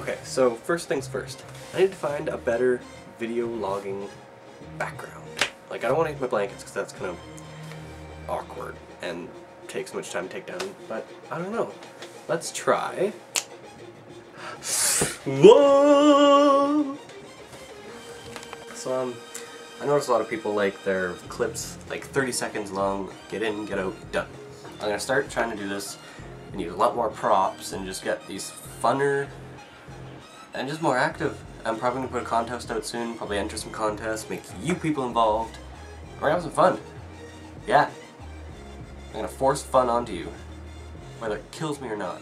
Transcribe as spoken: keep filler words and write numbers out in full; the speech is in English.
Okay, so first things first. I need to find a better video logging background. Like, I don't want to use my blankets because that's kind of awkward and takes so much time to take down, but I don't know. Let's try. Whoa! So, um, I notice a lot of people like their clips like thirty seconds long, get in, get out, done. I'm gonna start trying to do this and use a lot more props and just get these funner and just more active. I'm probably gonna put a contest out soon, probably enter some contests, make you people involved. We're gonna have some fun. Yeah. I'm gonna force fun onto you, whether it kills me or not.